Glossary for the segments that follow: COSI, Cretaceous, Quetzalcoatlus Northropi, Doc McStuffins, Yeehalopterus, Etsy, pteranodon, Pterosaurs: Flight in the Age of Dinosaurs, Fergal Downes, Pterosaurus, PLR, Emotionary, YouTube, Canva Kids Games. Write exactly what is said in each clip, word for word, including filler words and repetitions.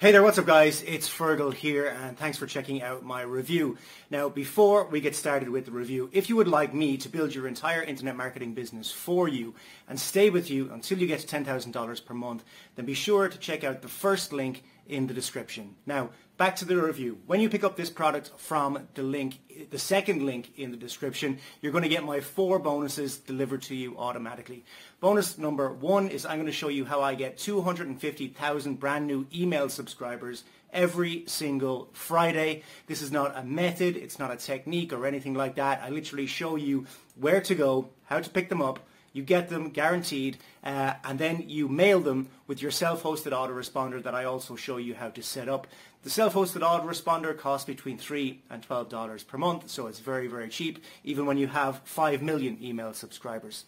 Hey there, what's up guys? It's Fergal here and thanks for checking out my review. Now before we get started with the review, if you would like me to build your entire internet marketing business for you and stay with you until you get to ten thousand dollars per month, then be sure to check out the first link in the description. Now back to the review. When you pick up this product from the link, the second link in the description, you're going to get my four bonuses delivered to you automatically. Bonus number one is I'm going to show you how I get two hundred fifty thousand brand new email subscribers every single Friday. This is not a method, it's not a technique or anything like that. I literally show you where to go, how to pick them up. You get them guaranteed, uh, and then you mail them with your self-hosted autoresponder that I also show you how to set up. The self-hosted autoresponder costs between three dollars and twelve dollars per month, so it's very, very cheap, even when you have five million email subscribers.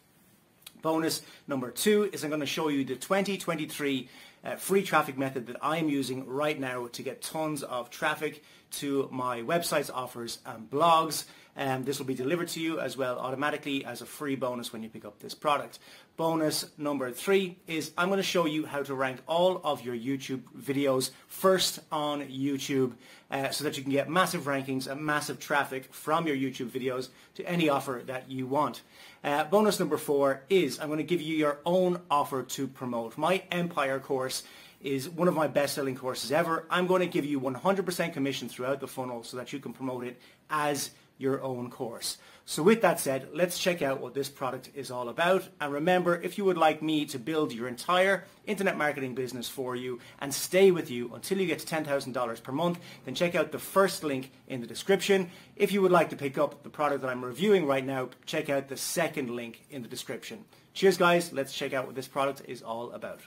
Bonus number two is I'm going to show you the twenty twenty-three uh, free traffic method that I'm using right now to get tons of traffic to my websites, offers and blogs. Um, this will be delivered to you as well automatically as a free bonus when you pick up this product. Bonus number three is I'm going to show you how to rank all of your YouTube videos first on YouTube uh, so that you can get massive rankings and massive traffic from your YouTube videos to any offer that you want. Uh, bonus number four is I'm going to give you your own offer to promote. My Empire course is one of my best-selling courses ever. I'm going to give you one hundred percent commission throughout the funnel so that you can promote it as your own course. So with that said, let's check out what this product is all about. And remember, if you would like me to build your entire internet marketing business for you and stay with you until you get to ten thousand dollars per month, then check out the first link in the description. If you would like to pick up the product that I'm reviewing right now, check out the second link in the description. Cheers guys, let's check out what this product is all about.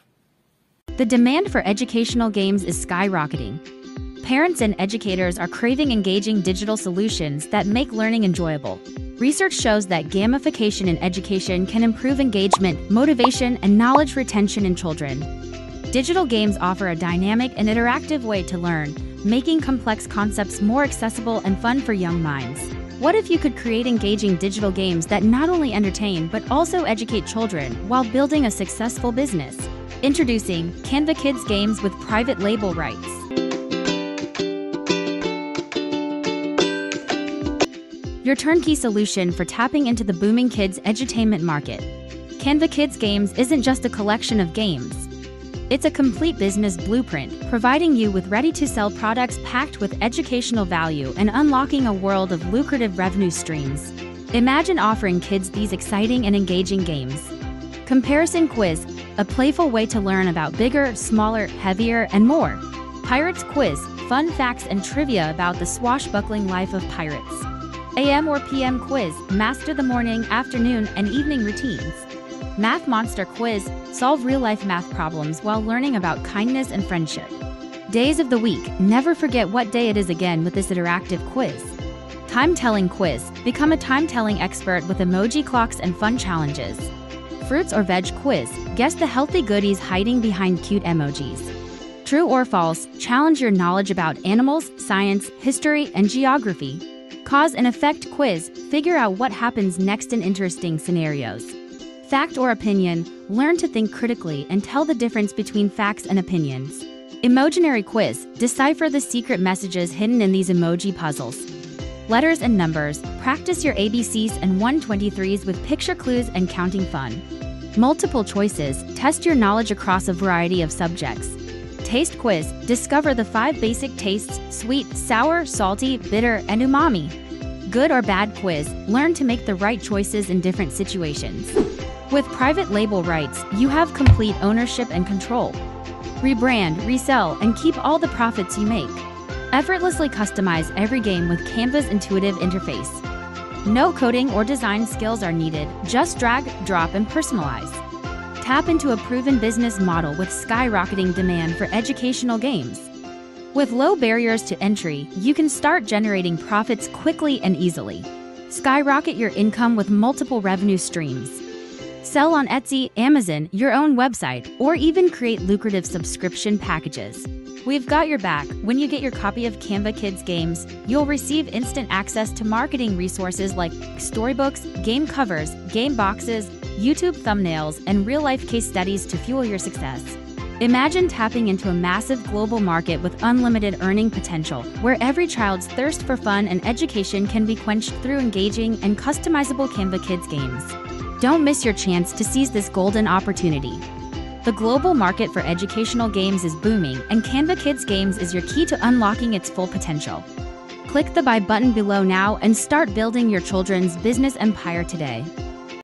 The demand for educational games is skyrocketing. Parents and educators are craving engaging digital solutions that make learning enjoyable. Research shows that gamification in education can improve engagement, motivation, and knowledge retention in children. Digital games offer a dynamic and interactive way to learn, making complex concepts more accessible and fun for young minds. What if you could create engaging digital games that not only entertain but also educate children while building a successful business? Introducing Canva Kids Games with private label rights. Your turnkey solution for tapping into the booming kids' edutainment market. Canva Kids Games isn't just a collection of games. It's a complete business blueprint, providing you with ready-to-sell products packed with educational value and unlocking a world of lucrative revenue streams. Imagine offering kids these exciting and engaging games. Comparison Quiz, a playful way to learn about bigger, smaller, heavier, and more. Pirates Quiz, fun facts and trivia about the swashbuckling life of pirates. A M or P M Quiz, master the morning, afternoon, and evening routines. Math Monster Quiz, solve real-life math problems while learning about kindness and friendship. Days of the week, never forget what day it is again with this interactive quiz. Time-telling Quiz, become a time-telling expert with emoji clocks and fun challenges. Fruits or Veg Quiz, guess the healthy goodies hiding behind cute emojis. True or False, challenge your knowledge about animals, science, history, and geography. Cause and Effect Quiz, figure out what happens next in interesting scenarios. Fact or Opinion, learn to think critically and tell the difference between facts and opinions. Emotionary Quiz, decipher the secret messages hidden in these emoji puzzles. Letters and Numbers, practice your A B Cs and one twenty-threes with picture clues and counting fun. Multiple Choices, test your knowledge across a variety of subjects. Taste Quiz, discover the five basic tastes: sweet, sour, salty, bitter, and umami. Good or Bad Quiz, learn to make the right choices in different situations. With private label rights, you have complete ownership and control. Rebrand, resell, and keep all the profits you make. Effortlessly customize every game with Canva's intuitive interface. No coding or design skills are needed, just drag, drop, and personalize. Tap into a proven business model with skyrocketing demand for educational games. With low barriers to entry, you can start generating profits quickly and easily. Skyrocket your income with multiple revenue streams. Sell on Etsy, Amazon, your own website, or even create lucrative subscription packages. We've got your back. When you get your copy of Canva Kids Games, you'll receive instant access to marketing resources like storybooks, game covers, game boxes, YouTube thumbnails, and real-life case studies to fuel your success. Imagine tapping into a massive global market with unlimited earning potential, where every child's thirst for fun and education can be quenched through engaging and customizable Canva Kids games. Don't miss your chance to seize this golden opportunity. The global market for educational games is booming, and Canva Kids Games is your key to unlocking its full potential. Click the buy button below now and start building your children's business empire today.